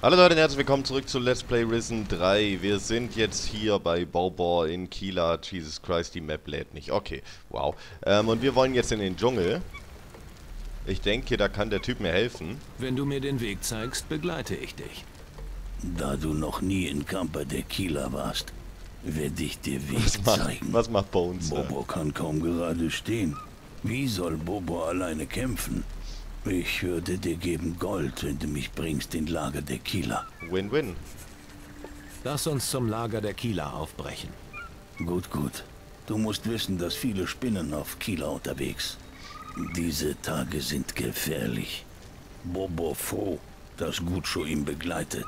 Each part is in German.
Hallo Leute und herzlich willkommen zurück zu Let's Play Risen 3. Wir sind jetzt hier bei Borbor in Kila. Jesus Christ, die Map lädt nicht. Okay, wow. Und wir wollen jetzt in den Dschungel. Ich denke, da kann der Typ mir helfen. Wenn du mir den Weg zeigst, begleite ich dich. Da du noch nie in Camper der Kila warst, werde ich dir Weg zeigen. Was macht Bones? Borbor kann kaum gerade stehen. Wie soll Borbor alleine kämpfen? Ich würde dir geben Gold, wenn du mich bringst in Lager der Kila. Win-win. Lass uns zum Lager der Kila aufbrechen. Gut, gut. Du musst wissen, dass viele Spinnen auf Kila unterwegs. Diese Tage sind gefährlich. Borbor froh, dass Gutscho ihn begleitet.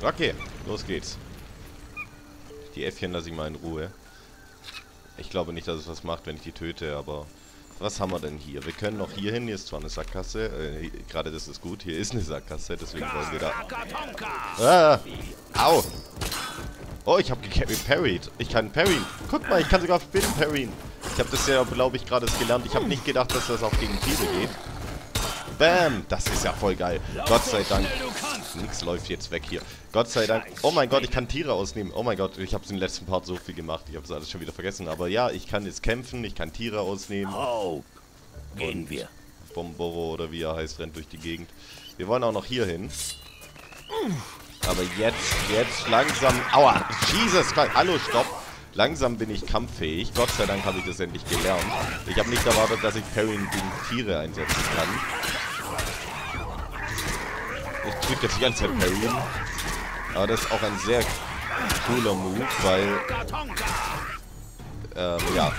Okay, los geht's. Die Äffchen lasse ich mal in Ruhe. Ich glaube nicht, dass es was macht, wenn ich die töte, aber... Was haben wir denn hier? Wir können noch hier hin. Hier ist zwar eine Sackgasse. Gerade das ist gut. Hier ist eine Sackgasse, deswegen wollen wir da... Ah! Au! Oh, ich habe geparried. Ich kann parryen. Guck mal, ich kann sogar Spinnen parryen. Ich habe das ja, glaube ich, gerade gelernt. Ich habe nicht gedacht, dass das auch gegen Kila geht. Bam! Das ist ja voll geil. Gott sei Dank. Nix läuft jetzt weg hier. Gott sei Dank. Oh mein Gott, ich kann Tiere ausnehmen. Oh mein Gott, ich habe es im letzten Part so viel gemacht. Ich habe es alles schon wieder vergessen. Aber ja, ich kann jetzt kämpfen. Ich kann Tiere ausnehmen. Oh, gehen wir. Bomboro oder wie er heißt, rennt durch die Gegend. Wir wollen auch noch hier hin. Aber jetzt langsam... Aua! Jesus Christ! Hallo, stopp! Langsam bin ich kampffähig. Gott sei Dank habe ich das endlich gelernt. Ich habe nicht erwartet, dass ich Parrying gegen Tiere einsetzen kann. Ich drücke jetzt die ganze Zeit Parrying. Aber das ist auch ein sehr cooler Move, weil... ja.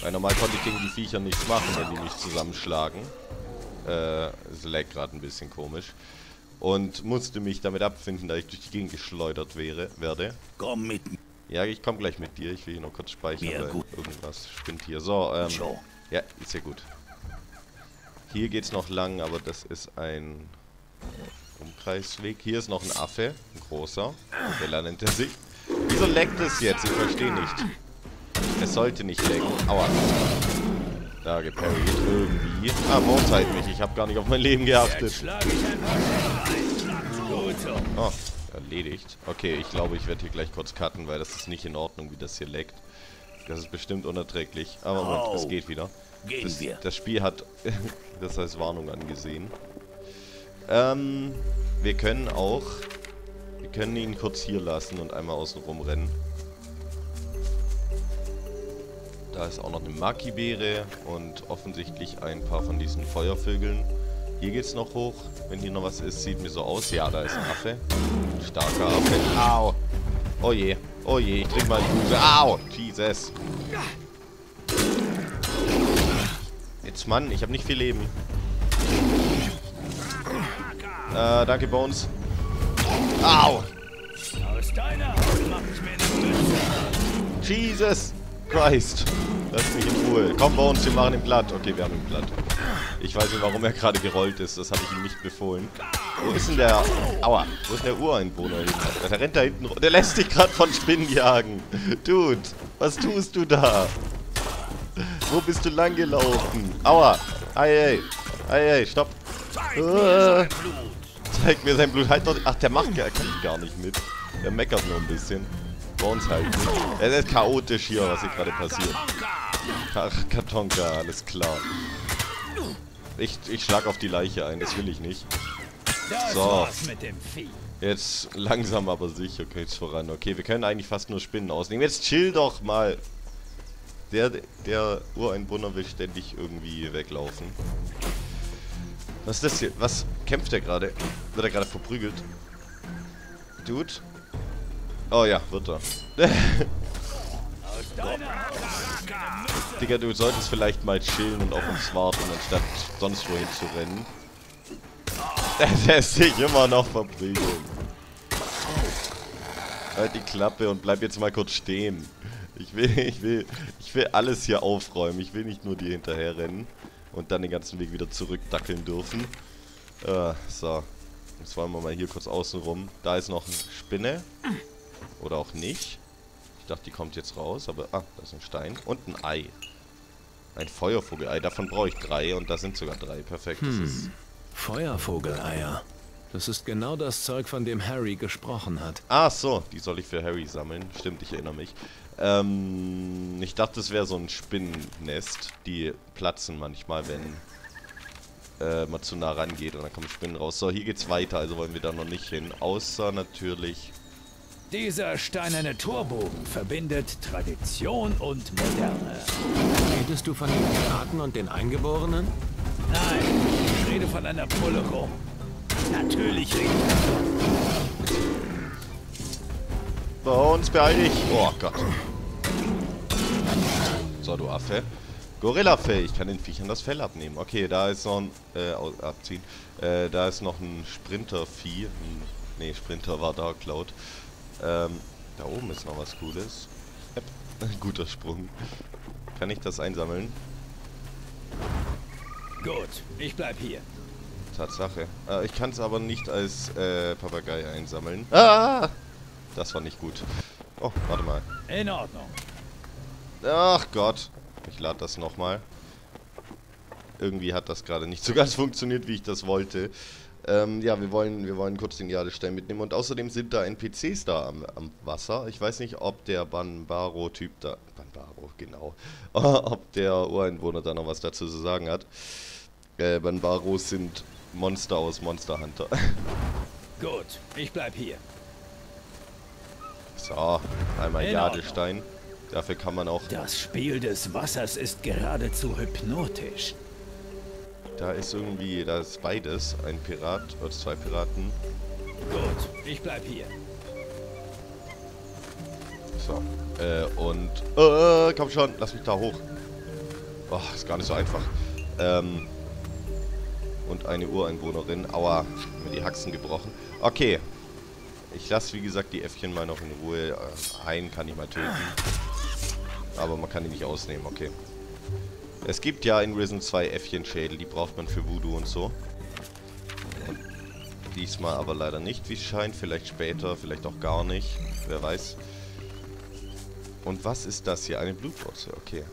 Weil normal konnte ich gegen die Viecher nichts machen, wenn die mich zusammenschlagen. Es lag gerade ein bisschen komisch. Und musste mich damit abfinden, da ich durch die Gegend geschleudert werde. Komm mit. Ja, ich komme gleich mit dir. Ich will hier noch kurz speichern, weil irgendwas spinnt hier. So, ja, ist ja gut. Hier geht's noch lang, aber das ist ein Umkreisweg. Hier ist noch ein Affe, ein großer. Der nennt er sich. Wieso leckt es jetzt? Ich verstehe nicht. Es sollte nicht lecken. Aua. Da geparried irgendwie. Ah, Mordheit mich. Ich habe gar nicht auf mein Leben geachtet. Oh. Erledigt. Okay, ich glaube, ich werde hier gleich kurz cutten, weil das ist nicht in Ordnung, wie das hier leckt. Das ist bestimmt unerträglich. Aber Moment, es geht wieder. Das Spiel hat, das heißt Warnung angesehen. Wir können auch... Wir können ihn kurz hier lassen und einmal außen rum rennen. Da ist auch noch eine Maki-Beere und offensichtlich ein paar von diesen Feuervögeln. Hier geht's noch hoch. Wenn hier noch was ist, sieht mir so aus. Ja, da ist ein Affe. Starker Affe. Au. Oh je. Oh je. Ich drück mal die Huse. Au. Jesus. Jetzt, Mann. Ich habe nicht viel Leben. Danke, Bones. Au. Jesus Christ. Lass mich in Ruhe. Komm, Bones. Wir machen ihn platt. Okay, wir haben ihn platt. Ich weiß nicht, warum er gerade gerollt ist. Das habe ich ihm nicht befohlen. Wo ist denn der... Aua. Wo ist denn der Ureinwohner hin? Der rennt da hinten rum. Der lässt dich gerade von Spinnen jagen. Dude, was tust du da? Wo bist du lang gelaufen? Aua. Ei, ei. Ei, ei, stopp. Zeig mir sein Blut. Halt doch... Ach, der macht gar nicht mit. Der meckert nur ein bisschen. Bei uns halt nicht. Es ist chaotisch hier, was hier gerade passiert. Tonka, alles klar. Ich schlag auf die Leiche ein, das will ich nicht. So. Jetzt langsam aber sicher geht's voran. Okay, wir können eigentlich fast nur Spinnen ausnehmen. Jetzt chill doch mal. Der Ureinwohner will ständig irgendwie weglaufen. Was ist das hier? Was kämpft er gerade? Wird er gerade verprügelt? Dude? Oh ja, wird er. Digga, du solltest vielleicht mal chillen und auf uns warten, anstatt sonst wohin zu rennen. Der ist sich immer noch verprügelt. Halt die Klappe und bleib jetzt mal kurz stehen. Ich will alles hier aufräumen. Ich will nicht nur dir hinterher rennen und dann den ganzen Weg wieder zurückdackeln dürfen. So. Jetzt wollen wir mal hier kurz außen rum. Da ist noch eine Spinne. Oder auch nicht. Ich dachte, die kommt jetzt raus, aber... Ah, da ist ein Stein. Und ein Ei. Ein Feuervogelei. Davon brauche ich 3 und da sind sogar 3. Perfekt. Feuervogeleier. Das ist genau das Zeug, von dem Harry gesprochen hat. Ach so, die soll ich für Harry sammeln. Stimmt, ich erinnere mich. Ich dachte, es wäre so ein Spinnennest. Die platzen manchmal, wenn man zu nah rangeht und dann kommen Spinnen raus. So, hier geht's weiter, also wollen wir da noch nicht hin. Außer natürlich... Dieser steinerne Torbogen verbindet Tradition und Moderne. Redest du von den Piraten und den Eingeborenen? Nein, ich rede von einer Pulle rum. Natürlich rede ich davon. So, uns beeil dich. Oh Gott. So, du Affe. Gorilla-Fell. Ich kann den Viechern das Fell abnehmen. Okay, da ist noch ein... abziehen. Da ist noch ein Sprinter-Vieh. Nee, Sprinter war Dark Cloud. Da oben ist noch was Cooles. Guter Sprung. Kann ich das einsammeln? Gut, ich bleib hier. Tatsache. Ich kann es aber nicht als Papagei einsammeln. Ah! Das war nicht gut. Oh, warte mal. In Ordnung. Ach Gott. Ich lade das nochmal. Irgendwie hat das gerade nicht so ganz funktioniert, wie ich das wollte. Ja, wir wollen kurz den Jadestein mitnehmen. Und außerdem sind da NPCs da am Wasser. Ich weiß nicht, ob der Banbaro-Typ da... Banbaro, genau. Ob der Ureinwohner da noch was dazu zu sagen hat. Banbaros sind Monster aus Monster Hunter. Gut, ich bleib hier. So, einmal Jadestein. Dafür kann man auch... Das Spiel des Wassers ist geradezu hypnotisch. Da ist irgendwie... Da ist beides. Ein Pirat oder 2 Piraten. Gut, ich bleib hier. So. Und... komm schon, lass mich da hoch. Oh, ist gar nicht so einfach. Und eine Ureinwohnerin. Aua, mir die Haxen gebrochen. Okay. Ich lasse, wie gesagt, die Äffchen mal noch in Ruhe. Einen kann ich mal töten. Aber man kann die nicht ausnehmen, okay. Es gibt ja in Risen 2 Äffchenschädel. Die braucht man für Voodoo und so. Und diesmal aber leider nicht, wie es scheint. Vielleicht später, vielleicht auch gar nicht. Wer weiß. Und was ist das hier? Eine Blutwurzel, okay.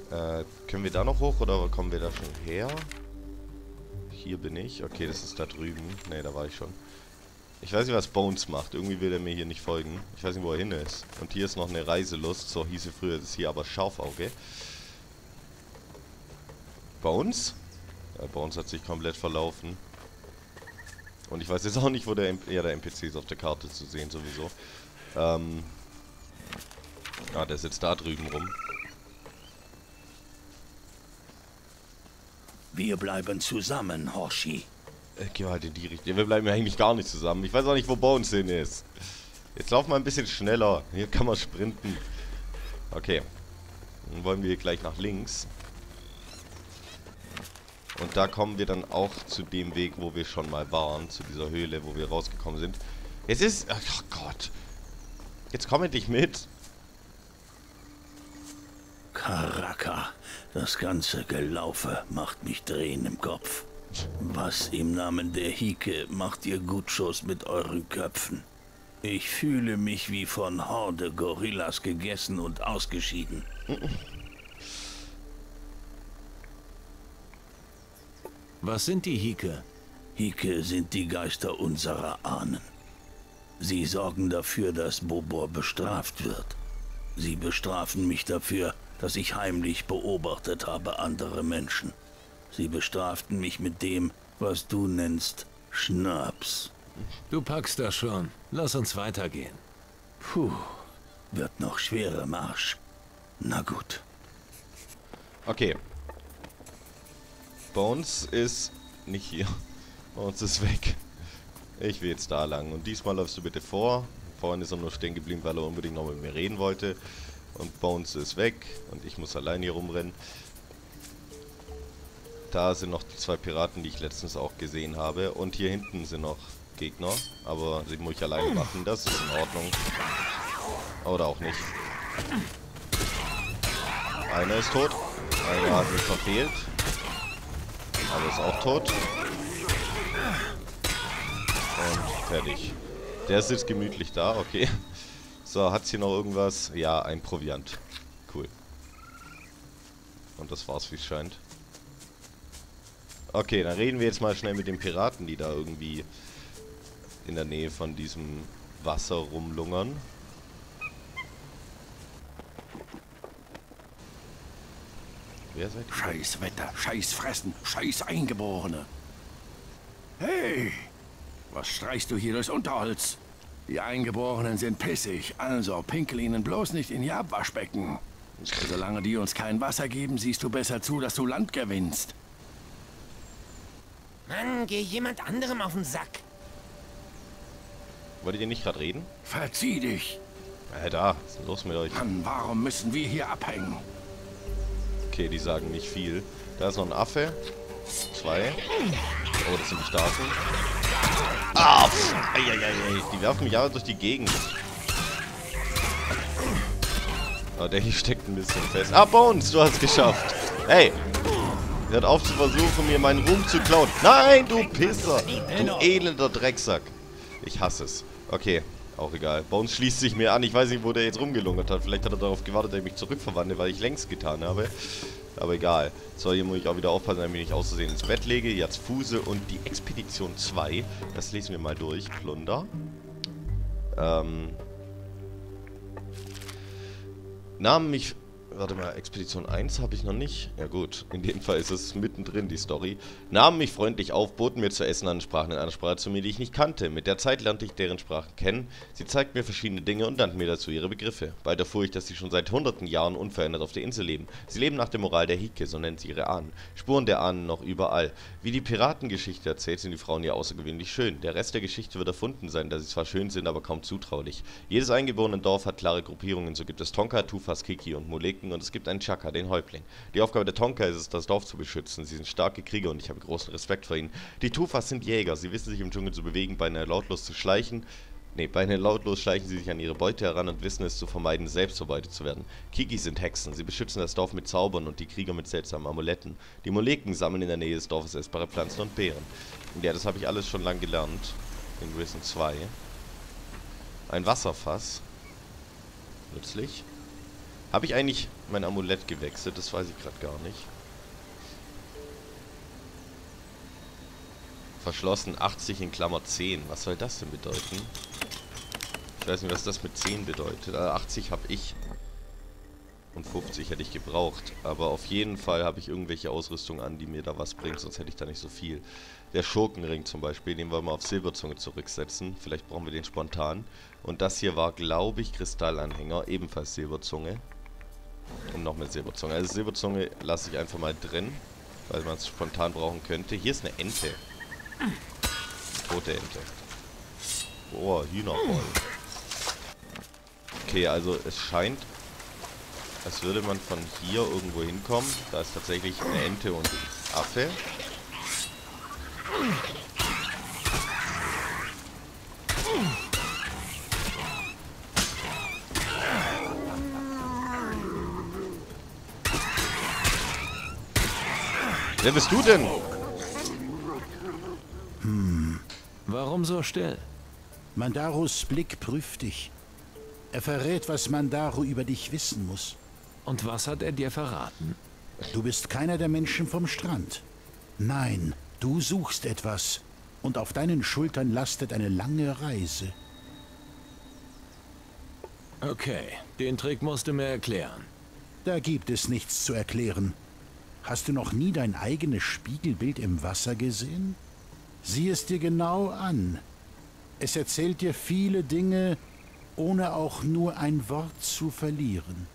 Können wir da noch hoch oder kommen wir da schon her? Hier bin ich. Okay, das ist da drüben. Ne, da war ich schon. Ich weiß nicht, was Bones macht. Irgendwie will er mir hier nicht folgen. Ich weiß nicht, wo er hin ist. Und hier ist noch eine Reiselust. So hieß sie früher. Das ist hier aber Scharfauge. Bones? Ja, Bones hat sich komplett verlaufen. Und ich weiß jetzt auch nicht, wo der... der NPC ist auf der Karte zu sehen sowieso. Ah, der sitzt da drüben rum. Wir bleiben zusammen, Hoshi. Geh mal halt in die Richtung. Wir bleiben ja eigentlich gar nicht zusammen. Ich weiß auch nicht, wo Bones hin ist. Jetzt lauf mal ein bisschen schneller. Hier kann man sprinten. Okay. Dann wollen wir gleich nach links. Und da kommen wir dann auch zu dem Weg, wo wir schon mal waren. Zu dieser Höhle, wo wir rausgekommen sind. Jetzt ist... Ach Gott. Jetzt komm endlich mit. Karaka. Das ganze Gelaufe macht mich drehen im Kopf. Was im Namen der Hike macht ihr Gutschos mit euren Köpfen? Ich fühle mich wie von Horde Gorillas gegessen und ausgeschieden. Was sind die Hike? Hike sind die Geister unserer Ahnen. Sie sorgen dafür, dass Borbor bestraft wird. Sie bestrafen mich dafür, dass ich heimlich beobachtet habe andere Menschen. Sie bestraften mich mit dem, was du nennst, Schnaps. Du packst das schon. Lass uns weitergehen. Puh, wird noch schwerer Marsch. Na gut. Okay. Bones ist nicht hier. Bones ist weg. Ich will jetzt da lang. Und diesmal läufst du bitte vor. Vorhin ist er nur stehen geblieben, weil er unbedingt noch mit mir reden wollte. Und Bones ist weg. Und ich muss allein hier rumrennen. Da sind noch die 2 Piraten, die ich letztens auch gesehen habe. Und hier hinten sind noch Gegner. Aber sie muss ich alleine machen. Das ist in Ordnung. Oder auch nicht. Einer ist tot. Einer hat mich verfehlt. Aber ist auch tot. Und fertig. Der sitzt gemütlich da. Okay. So, hat's hier noch irgendwas? Ja, ein Proviant. Cool. Und das war's, wie es scheint. Okay, dann reden wir jetzt mal schnell mit den Piraten, die da irgendwie in der Nähe von diesem Wasser rumlungern. Wer seid ihr? Scheiß Wetter, scheiß Fressen, scheiß Eingeborene. Hey! Was streichst du hier durchs Unterholz? Die Eingeborenen sind pissig, also pinkel ihnen bloß nicht in ihr Abwaschbecken. Solange die uns kein Wasser geben, siehst du besser zu, dass du Land gewinnst. Mann, geh jemand anderem auf den Sack. Wollt ihr nicht gerade reden? Verzieh dich. Da, was ist los mit euch? Mann, warum müssen wir hier abhängen? Okay, die sagen nicht viel. Da ist noch ein Affe. Zwei. Oh, das sind die Starken. Ah, die werfen mich aber durch die Gegend. Oh, der hier steckt ein bisschen fest. Ah, Bones, du hast es geschafft. Hey, er hat auf zu versuchen, mir meinen Ruhm zu klauen. Nein, du Pisser. Du elender Drecksack. Ich hasse es. Okay, auch egal. Bones schließt sich mir an. Ich weiß nicht, wo der jetzt rumgelungert hat. Vielleicht hat er darauf gewartet, dass ich mich zurückverwandle, weil ich längst getan habe. Aber egal. So, hier muss ich auch wieder aufpassen, damit ich nicht auszusehen ins Bett lege. Jetzt Fuse und die Expedition 2. Das lesen wir mal durch. Plunder. Namen mich... Warte mal, Expedition 1 habe ich noch nicht. Ja gut, in dem Fall ist es mittendrin, die Story. Nahmen mich freundlich auf, boten mir zu essen an, sprachen in einer Sprache zu mir, die ich nicht kannte. Mit der Zeit lernte ich deren Sprachen kennen. Sie zeigten mir verschiedene Dinge und nannten mir dazu ihre Begriffe. Bald erfuhr ich, dass sie schon seit hunderten Jahren unverändert auf der Insel leben. Sie leben nach der Moral der Hike, so nennt sie ihre Ahnen. Spuren der Ahnen noch überall. Wie die Piratengeschichte erzählt, sind die Frauen hier außergewöhnlich schön. Der Rest der Geschichte wird erfunden sein, da sie zwar schön sind, aber kaum zutraulich. Jedes eingeborene Dorf hat klare Gruppierungen. So gibt es Tonka, Tufas, Kiki und Molek. Und es gibt einen Chaka, den Häuptling. Die Aufgabe der Tonka ist es, das Dorf zu beschützen. Sie sind starke Krieger und ich habe großen Respekt vor ihnen. Die Tufas sind Jäger. Sie wissen sich im Dschungel zu bewegen, beinahe lautlos schleichen sie sich an ihre Beute heran und wissen es zu vermeiden, selbst verbeutet zu werden. Kiki sind Hexen. Sie beschützen das Dorf mit Zaubern und die Krieger mit seltsamen Amuletten. Die Moleken sammeln in der Nähe des Dorfes essbare Pflanzen und Beeren. Ja, das habe ich alles schon lang gelernt. In Risen 2. Ein Wasserfass. Nützlich. Habe ich eigentlich mein Amulett gewechselt? Das weiß ich gerade gar nicht. Verschlossen 80 in Klammer 10. Was soll das denn bedeuten? Ich weiß nicht, was das mit 10 bedeutet. 80 habe ich. Und 50 hätte ich gebraucht. Aber auf jeden Fall habe ich irgendwelche Ausrüstung an, die mir da was bringt. Sonst hätte ich da nicht so viel. Der Schurkenring zum Beispiel, den wollen wir auf Silberzunge zurücksetzen. Vielleicht brauchen wir den spontan. Und das hier war, glaube ich, Kristallanhänger. Ebenfalls Silberzunge. Und noch mit Silberzunge. Also Silberzunge lasse ich einfach mal drin, weil man es spontan brauchen könnte. Hier ist eine Ente. Tote Ente. Oh, Hühnervoll. Okay, also es scheint, als würde man von hier irgendwo hinkommen. Da ist tatsächlich eine Ente und ein Affe. Wer bist du denn? Hm. Warum so still? Mandaros Blick prüft dich. Er verrät, was Mandaro über dich wissen muss. Und was hat er dir verraten? Du bist keiner der Menschen vom Strand. Nein, du suchst etwas. Und auf deinen Schultern lastet eine lange Reise. Okay, den Trick musst du mir erklären. Da gibt es nichts zu erklären. Hast du noch nie dein eigenes Spiegelbild im Wasser gesehen? Sieh es dir genau an. Es erzählt dir viele Dinge, ohne auch nur ein Wort zu verlieren.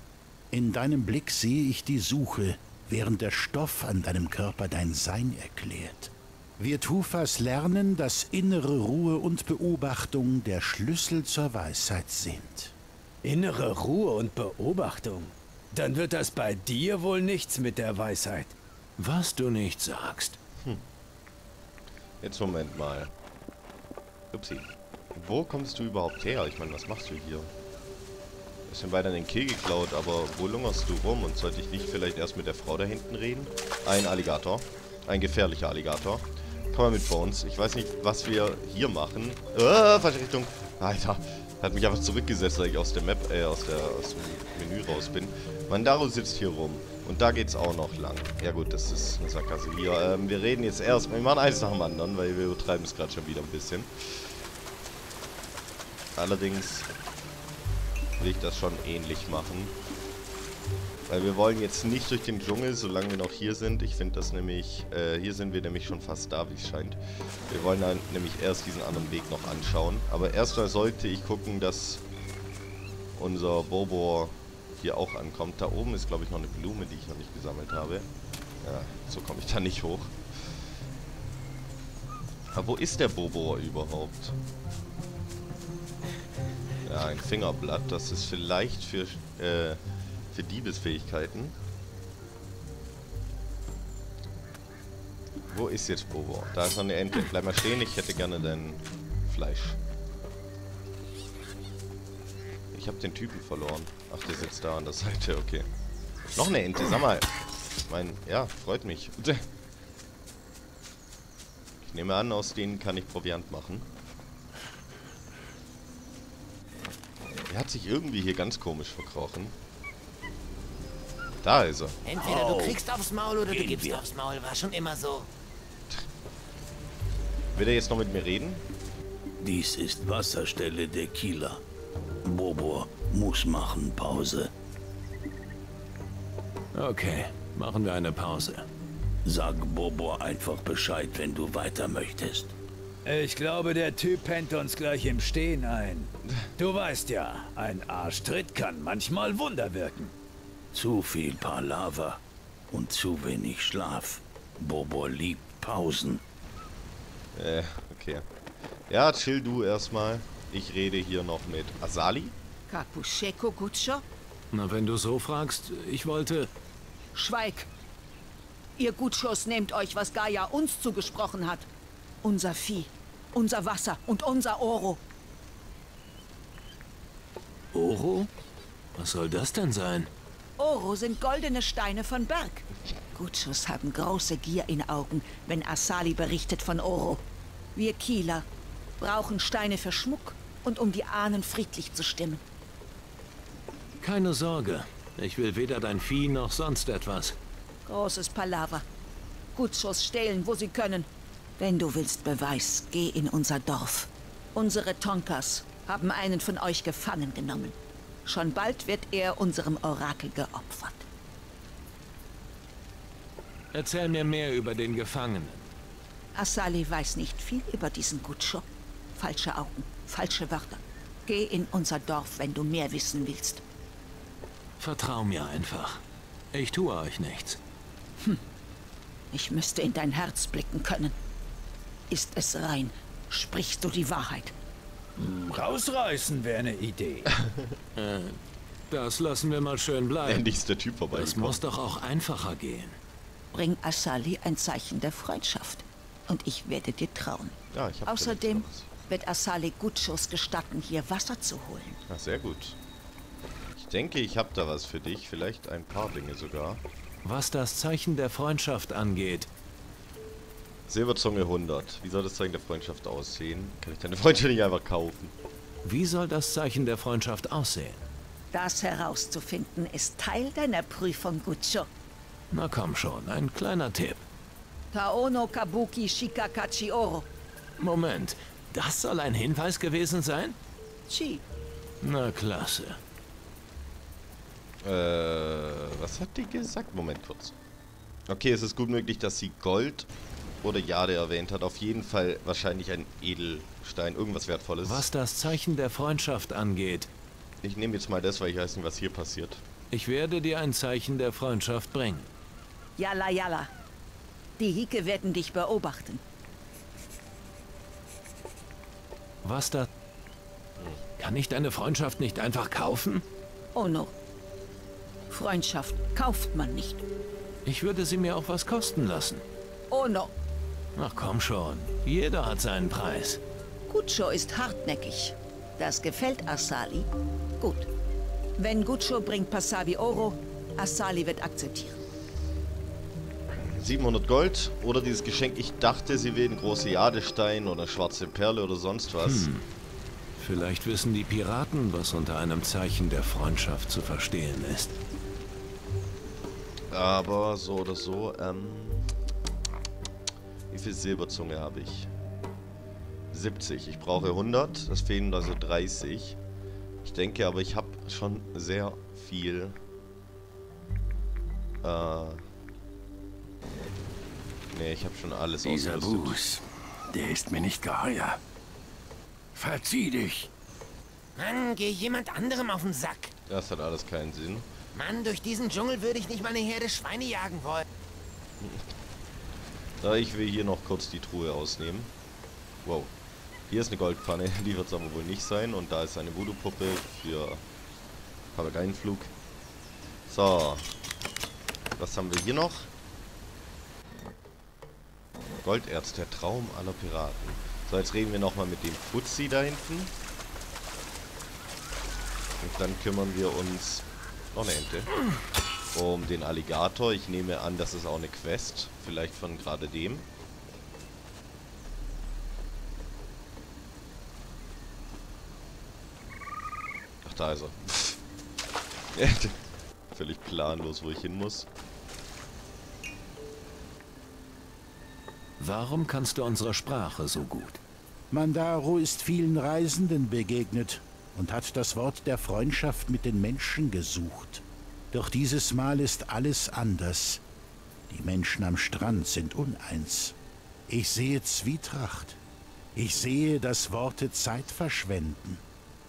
In deinem Blick sehe ich die Suche, während der Stoff an deinem Körper dein Sein erklärt. Wir Tufas lernen, dass innere Ruhe und Beobachtung der Schlüssel zur Weisheit sind. Innere Ruhe und Beobachtung? Dann wird das bei dir wohl nichts mit der Weisheit. Was du nicht sagst. Hm. Jetzt Moment mal. Upsi. Wo kommst du überhaupt her? Ich meine, was machst du hier? Ich bin weiter den Kill geklaut, aber wo lungerst du rum? Und sollte ich nicht vielleicht erst mit der Frau da hinten reden? Ein Alligator. Ein gefährlicher Alligator. Komm mal mit Bones. Ich weiß nicht, was wir hier machen. Falsche Richtung. Alter. Hat mich einfach zurückgesetzt, weil ich aus der aus dem Menü raus bin. Mandaro sitzt hier rum. Und da geht's auch noch lang. Ja gut, das ist eine Sackgasse. Hier, wir reden jetzt erstmal. Wir machen eins nach dem anderen, weil wir übertreiben es gerade schon wieder ein bisschen. Allerdings will ich das schon ähnlich machen. Weil wir wollen jetzt nicht durch den Dschungel, solange wir noch hier sind. Ich finde das nämlich, hier sind wir nämlich schon fast da, wie es scheint. Wir wollen dann nämlich erst diesen anderen Weg noch anschauen. Aber erstmal sollte ich gucken, dass unser Borbor hier auch ankommt. Da oben ist, glaube ich, noch eine Blume, die ich noch nicht gesammelt habe. Ja, so komme ich da nicht hoch. Aber wo ist der Borbor überhaupt? Ja, ein Fingerblatt. Das ist vielleicht für Diebesfähigkeiten. Wo ist jetzt Borbor? Da ist noch eine Ente. Bleib mal stehen, ich hätte gerne dein Fleisch. Ich habe den Typen verloren. Ach, der sitzt da an der Seite, okay. Noch eine Ente, sag mal. Ja, freut mich. Ich nehme an, aus denen kann ich Proviant machen. Er hat sich irgendwie hier ganz komisch verkrochen. Da ist er. Entweder du kriegst aufs Maul oder du gibst aufs Maul. War schon immer so. Will er jetzt noch mit mir reden? Dies ist Wasserstelle der Kila. Borbor muss machen Pause. Okay, machen wir eine Pause. Sag Borbor einfach Bescheid, wenn du weiter möchtest. Ich glaube, der Typ pennt uns gleich im Stehen ein. Du weißt ja, ein Arschtritt kann manchmal Wunder wirken. Zu viel Palaver und zu wenig Schlaf. Borbor liebt Pausen. Okay. Ja, chill du erstmal. Ich rede hier noch mit Asali. Kapuscheko Gutscho? Na, wenn du so fragst, ich wollte... Schweig! Ihr Gutschos nehmt euch, was Gaia uns zugesprochen hat. Unser Vieh, unser Wasser und unser Oro. Oro? Was soll das denn sein? Oro sind goldene Steine von Berg. Gutschos haben große Gier in Augen, wenn Asali berichtet von Oro. Wir Kieler brauchen Steine für Schmuck und um die Ahnen friedlich zu stimmen. Keine Sorge, ich will weder dein Vieh noch sonst etwas. Großes Palaver. Gutschos stehlen, wo sie können. Wenn du willst Beweis, geh in unser Dorf. Unsere Tonkas haben einen von euch gefangen genommen. Schon bald wird er unserem Orakel geopfert. Erzähl mir mehr über den Gefangenen. Asali weiß nicht viel über diesen Gutscho. Falsche Augen, falsche Wörter. Geh in unser Dorf, wenn du mehr wissen willst. Vertrau mir einfach. Ich tue euch nichts. Hm. Ich müsste in dein Herz blicken können. Ist es rein? Sprichst du die Wahrheit? Rausreißen wäre eine Idee. Das lassen wir mal schön bleiben. Endlich ist der Typ vorbei. Das muss doch auch einfacher gehen. Bring Asali ein Zeichen der Freundschaft und ich werde dir trauen. Ja, ich außerdem wird Asali Gutschos gestatten, hier Wasser zu holen. Ach, sehr gut. Ich denke, ich habe da was für dich. Vielleicht ein paar Dinge sogar. Was das Zeichen der Freundschaft angeht. Silberzunge 100. Wie soll das Zeichen der Freundschaft aussehen? Kann ich deine Freundschaft nicht einfach kaufen? Wie soll das Zeichen der Freundschaft aussehen? Das herauszufinden ist Teil deiner Prüfung, Gutscho. Na komm schon, ein kleiner Tipp. Kaono Kabuki Shikakachi Oro. Moment, das soll ein Hinweis gewesen sein? Chi. Na klasse. Was hat die gesagt? Moment kurz. Okay, es ist gut möglich, dass sie Gold... oder Jade erwähnt hat. Auf jeden Fall wahrscheinlich ein Edelstein. Irgendwas Wertvolles. Was das Zeichen der Freundschaft angeht. Ich nehme jetzt mal das, weil ich weiß nicht, was hier passiert. Ich werde dir ein Zeichen der Freundschaft bringen. Yalla, yalla. Die Hike werden dich beobachten. Was da... Kann ich deine Freundschaft nicht einfach kaufen? Oh no. Freundschaft kauft man nicht. Ich würde sie mir auch was kosten lassen. Oh no. Ach komm schon, jeder hat seinen Preis. Gutscho ist hartnäckig. Das gefällt Asali. Gut. Wenn Gutscho bringt Passavi Oro, Asali wird akzeptieren. 700 Gold oder dieses Geschenk. Ich dachte, sie wählen große Jadestein oder schwarze Perle oder sonst was. Hm. Vielleicht wissen die Piraten, was unter einem Zeichen der Freundschaft zu verstehen ist. Aber so oder so, wie viel Silberzunge habe ich? 70. Ich brauche 100. Es fehlen also 30. Ich denke aber, ich habe schon sehr viel ne, ich habe schon alles ausgerüstet. Dieser Buß, der ist mir nicht geheuer. Verzieh dich! Mann, geh jemand anderem auf den Sack. Das hat alles keinen Sinn. Mann, durch diesen Dschungel würde ich nicht mal eine Herde Schweine jagen wollen. Da ich will hier noch kurz die Truhe ausnehmen. Wow. Hier ist eine Goldpfanne, die wird es aber wohl nicht sein. Und da ist eine Voodoo-Puppe für Papageienflug. So. Was haben wir hier noch? Golderz, der Traum aller Piraten. So, jetzt reden wir nochmal mit dem Fuzzi da hinten. Und dann kümmern wir uns... Oh, eine Ente. Um den Alligator. Ich nehme an, das ist auch eine Quest. Vielleicht von gerade dem. Ach, da ist er. Völlig planlos, wo ich hin muss. Warum kannst du unsere Sprache so gut? Mandaro ist vielen Reisenden begegnet und hat das Wort der Freundschaft mit den Menschen gesucht. Doch dieses Mal ist alles anders. Die Menschen am Strand sind uneins. Ich sehe Zwietracht. Ich sehe, dass Worte Zeit verschwenden.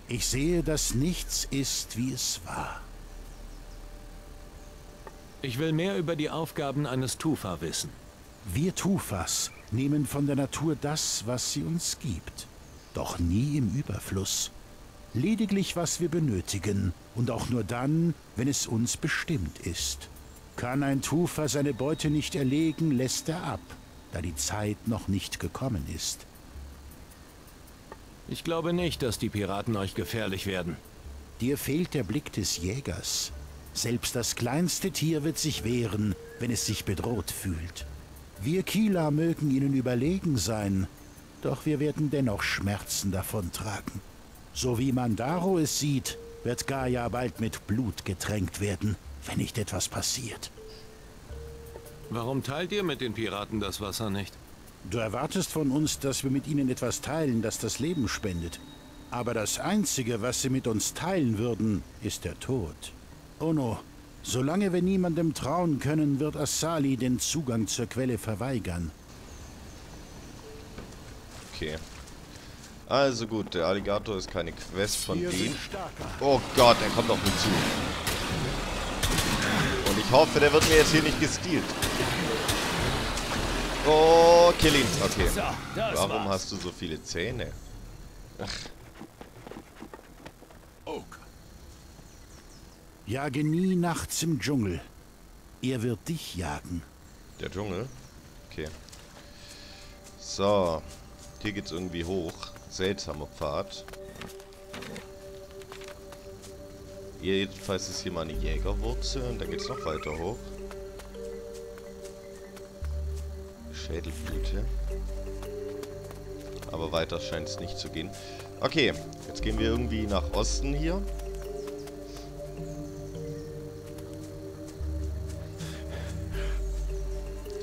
Ich sehe, dass nichts ist, wie es war. Ich will mehr über die Aufgaben eines Tufa wissen. Wir Tufas nehmen von der Natur das, was sie uns gibt. Doch nie im Überfluss. Lediglich, was wir benötigen. Und auch nur dann, wenn es uns bestimmt ist. Kann ein Tufa seine Beute nicht erlegen, lässt er ab, da die Zeit noch nicht gekommen ist. Ich glaube nicht, dass die Piraten euch gefährlich werden. Dir fehlt der Blick des Jägers. Selbst das kleinste Tier wird sich wehren, wenn es sich bedroht fühlt. Wir Kila mögen ihnen überlegen sein, doch wir werden dennoch Schmerzen davontragen. So wie Mandaro es sieht, wird Gaia bald mit Blut getränkt werden, wenn nicht etwas passiert. Warum teilt ihr mit den Piraten das Wasser nicht? Du erwartest von uns, dass wir mit ihnen etwas teilen, das das Leben spendet. Aber das Einzige, was sie mit uns teilen würden, ist der Tod. Ono, solange wir niemandem trauen können, wird Asali den Zugang zur Quelle verweigern. Okay. Also gut, der Alligator ist keine Quest von dem. Oh Gott, er kommt auf mich zu. Und ich hoffe, der wird mir jetzt hier nicht gestealt. Oh, kill ihn. Okay. Warum hast du so viele Zähne? Ach. Jage nie nachts im Dschungel. Er wird dich jagen. Der Dschungel? Okay. So. Hier geht's irgendwie hoch. Seltsamer Pfad. Jedenfalls ist hier mal eine Jägerwurzel und dann geht's noch weiter hoch. Schädelblüte. Aber weiter scheint es nicht zu gehen. Okay, jetzt gehen wir irgendwie nach Osten hier.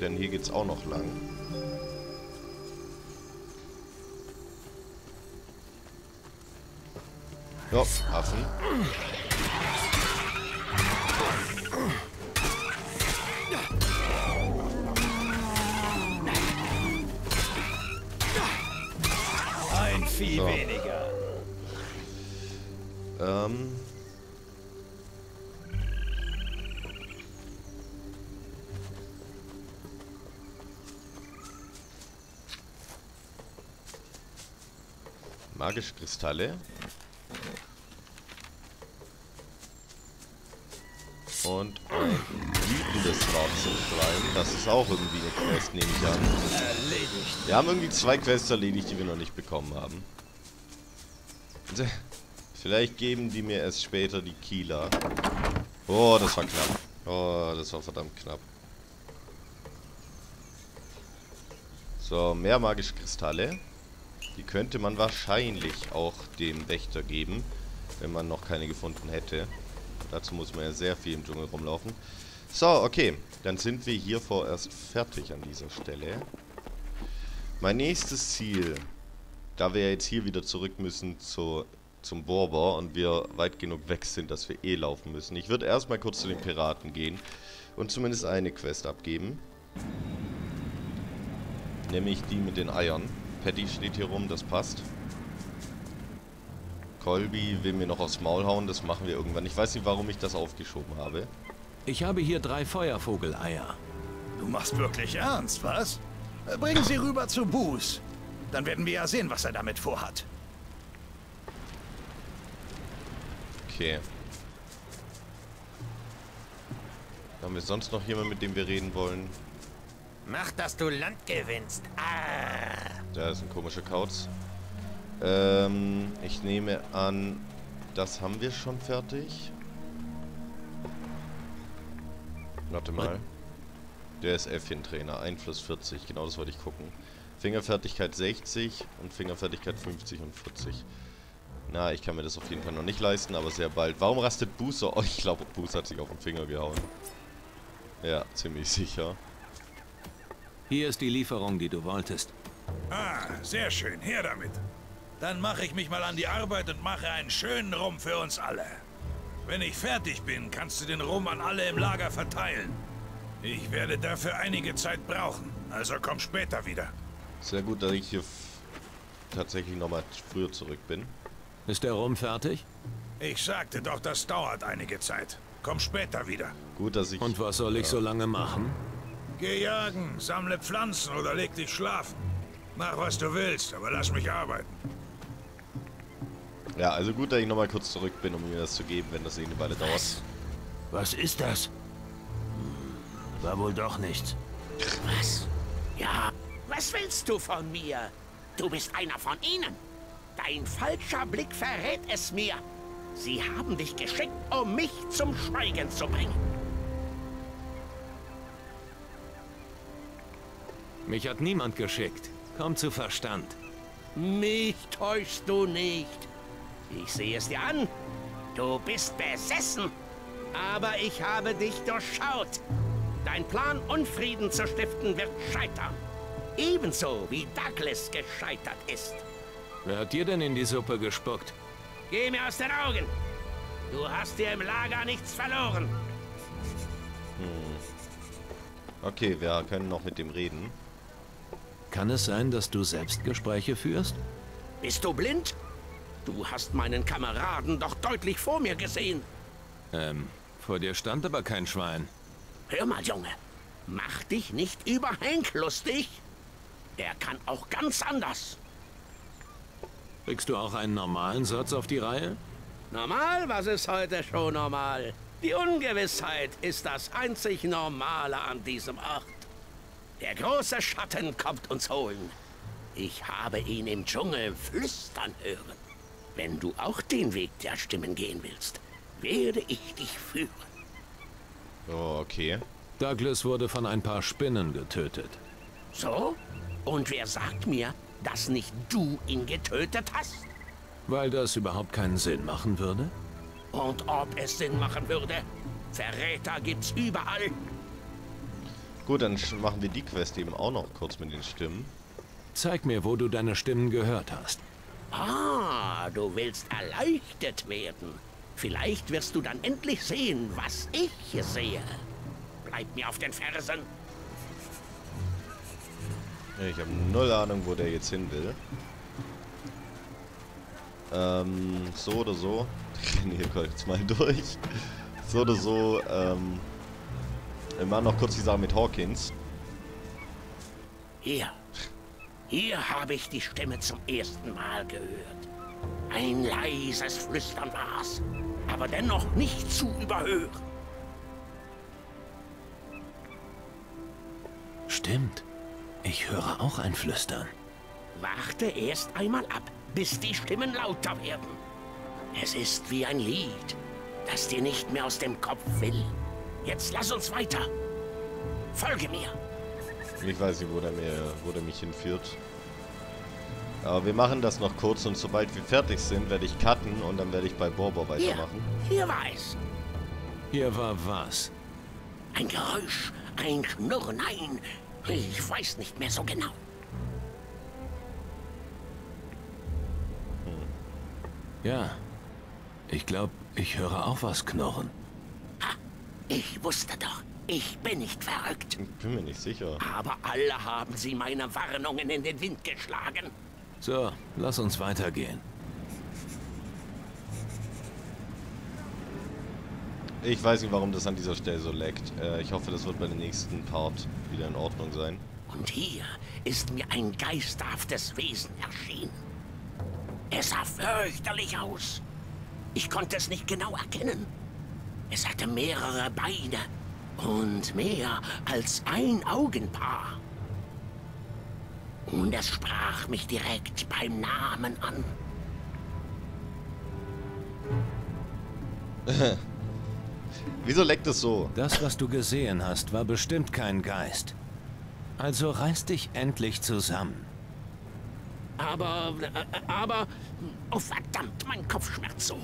Denn hier geht's auch noch lang. Ja, Affen. Ein Vieh so. Weniger. Magische Kristalle. Und ein wütendes Wort zu schreiben. Das ist auch irgendwie eine Quest, nehme ich an. Erledigt. Wir haben irgendwie 2 Quests erledigt, die wir noch nicht bekommen haben. Vielleicht geben die mir erst später die Kila. Oh, das war knapp. Oh, das war verdammt knapp. So, mehr magische Kristalle. Die könnte man wahrscheinlich auch dem Wächter geben, wenn man noch keine gefunden hätte. Dazu muss man ja sehr viel im Dschungel rumlaufen. So, okay. Dann sind wir hier vorerst fertig an dieser Stelle. Mein nächstes Ziel, da wir jetzt hier wieder zurück müssen zum Borbor und wir weit genug weg sind, dass wir eh laufen müssen. Ich würde erstmal kurz zu den Piraten gehen und zumindest eine Quest abgeben. Nämlich die mit den Eiern. Patty steht hier rum, das passt. Colby will mir noch aufs Maul hauen, das machen wir irgendwann. Ich weiß nicht, warum ich das aufgeschoben habe. Ich habe hier 3 Feuervogeleier. Du machst wirklich ernst, was? Bringen sie rüber zu Boos. Dann werden wir ja sehen, was er damit vorhat. Okay. Haben wir sonst noch jemanden, mit dem wir reden wollen? Mach, dass du Land gewinnst. Ah. Da ist ein komischer Kauz. Ich nehme an, das haben wir schon fertig. Warte mal. Der ist Elfchen-Trainer. Einfluss 40. Genau, das wollte ich gucken. Fingerfertigkeit 60 und Fingerfertigkeit 50 und 40. Na, ich kann mir das auf jeden Fall noch nicht leisten, aber sehr bald. Warum rastet Boos so? Oh, ich glaube, Boos hat sich auf den Finger gehauen. Ja, ziemlich sicher. Hier ist die Lieferung, die du wolltest. Ah, sehr schön. Her damit. Dann mache ich mich mal an die Arbeit und mache einen schönen Rum für uns alle. Wenn ich fertig bin, kannst du den Rum an alle im Lager verteilen. Ich werde dafür einige Zeit brauchen, also komm später wieder. Sehr gut, dass ich hier tatsächlich nochmal früher zurück bin. Ist der Rum fertig? Ich sagte doch, das dauert einige Zeit. Komm später wieder. Gut, dass ich... Und was soll ich so lange machen? Geh jagen, sammle Pflanzen oder leg dich schlafen. Mach, was du willst, aber lass mich arbeiten. Ja, also gut, dass ich nochmal kurz zurück bin, um mir das zu geben, wenn das eine Weile dauert. Was ist das? War wohl doch nichts. Was? Ja, was willst du von mir? Du bist einer von ihnen. Dein falscher Blick verrät es mir. Sie haben dich geschickt, um mich zum Schweigen zu bringen. Mich hat niemand geschickt. Komm zu Verstand. Mich täuschst du nicht. Ich sehe es dir an. Du bist besessen. Aber ich habe dich durchschaut. Dein Plan, Unfrieden zu stiften, wird scheitern. Ebenso wie Douglas gescheitert ist. Wer hat dir denn in die Suppe gespuckt? Geh mir aus den Augen. Du hast dir im Lager nichts verloren. Okay, wir können noch mit dem reden. Kann es sein, dass du selbst Gespräche führst? Bist du blind? Du hast meinen Kameraden doch deutlich vor mir gesehen. Vor dir stand aber kein Schwein. Hör mal, Junge. Mach dich nicht über Henk lustig. Der kann auch ganz anders. Kriegst du auch einen normalen Satz auf die Reihe? Normal? Was ist heute schon normal? Die Ungewissheit ist das einzig Normale an diesem Ort. Der große Schatten kommt uns holen. Ich habe ihn im Dschungel flüstern hören. Wenn du auch den Weg der Stimmen gehen willst, werde ich dich führen. Oh, okay. Douglas wurde von ein paar Spinnen getötet. So? Und wer sagt mir, dass nicht du ihn getötet hast? Weil das überhaupt keinen Sinn machen würde? Und ob es Sinn machen würde? Verräter gibt's überall. Gut, dann machen wir die Quest eben auch noch kurz mit den Stimmen. Zeig mir, wo du deine Stimmen gehört hast. Ah, du willst erleuchtet werden. Vielleicht wirst du dann endlich sehen, was ich hier sehe. Bleib mir auf den Fersen. Ich habe null Ahnung, wo der jetzt hin will. So oder so. Hier kommt's mal durch. So oder so. Wir machen noch kurz die Sache mit Hawkins. Hier. Hier habe ich die Stimme zum ersten Mal gehört. Ein leises Flüstern war's, aber dennoch nicht zu überhören. Stimmt. Ich höre auch ein Flüstern. Warte erst einmal ab, bis die Stimmen lauter werden. Es ist wie ein Lied, das dir nicht mehr aus dem Kopf will. Jetzt lass uns weiter. Folge mir. Ich weiß nicht, wo der mich hinführt. Aber wir machen das noch kurz und sobald wir fertig sind, werde ich cutten und dann werde ich bei Borbor weitermachen. Hier war es. Hier war was? Ein Geräusch, ein Knurren, ein... Ich weiß nicht mehr so genau. Ja, ich glaube, ich höre auch was knurren. Ha, ich wusste doch, ich bin nicht verrückt. Ich bin mir nicht sicher. Aber alle haben sie meine Warnungen in den Wind geschlagen. So, lass uns weitergehen. Ich weiß nicht, warum das an dieser Stelle so leckt. Ich hoffe, das wird bei dem nächsten Part wieder in Ordnung sein. Und hier ist mir ein geisterhaftes Wesen erschienen. Es sah fürchterlich aus. Ich konnte es nicht genau erkennen. Es hatte mehrere Beine und mehr als ein Augenpaar. Und es sprach mich direkt beim Namen an. Wieso leckt es so? Das, was du gesehen hast, war bestimmt kein Geist. Also reiß dich endlich zusammen. Aber... Oh verdammt, mein Kopf schmerzt so.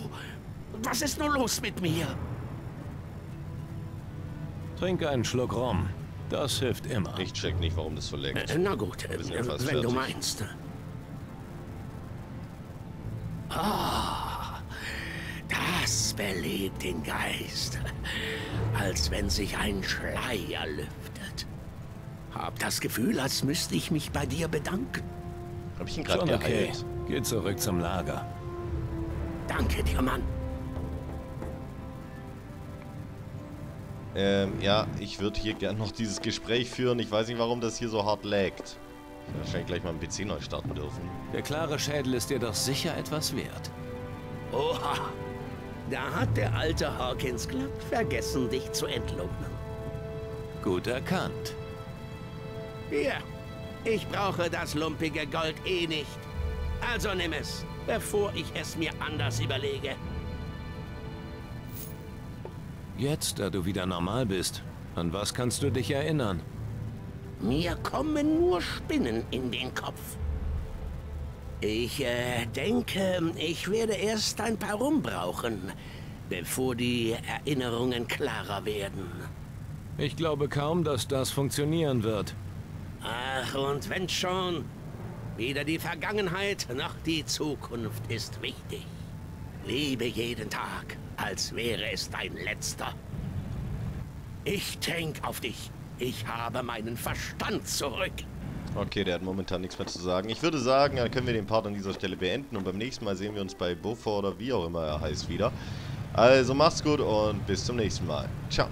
Was ist nur los mit mir? Trink einen Schluck Rum. Das hilft immer. Ich check nicht, warum das so leckt. Na gut, wenn fertig. Du meinst. Ah, das belebt den Geist. Als wenn sich ein Schleier lüftet. Hab das Gefühl, als müsste ich mich bei dir bedanken. Hab ich ihn gerade geheilt? Geh zurück zum Lager. Danke dir, Mann. Ja, ich würde hier gerne noch dieses Gespräch führen. Ich weiß nicht, warum das hier so hart laggt. Ich werde wahrscheinlich gleich mal einen PC neu starten dürfen. Der klare Schädel ist dir doch sicher etwas wert. Oha! Da hat der alte Hawkins glatt vergessen, dich zu entlohnen. Gut erkannt. Ja, ich brauche das lumpige Gold eh nicht. Also nimm es, bevor ich es mir anders überlege. Jetzt, da du wieder normal bist, an was kannst du dich erinnern? Mir kommen nur Spinnen in den Kopf. Ich denke, ich werde erst ein paar rumbrauchen, bevor die Erinnerungen klarer werden. Ich glaube kaum, dass das funktionieren wird. Ach, und wenn schon, weder die Vergangenheit noch die Zukunft ist wichtig. Lebe jeden Tag, als wäre es dein letzter. Ich denk auf dich. Ich habe meinen Verstand zurück. Okay, der hat momentan nichts mehr zu sagen. Ich würde sagen, dann können wir den Part an dieser Stelle beenden. Und beim nächsten Mal sehen wir uns bei Borbor oder wie auch immer er heißt wieder. Also macht's gut und bis zum nächsten Mal. Ciao.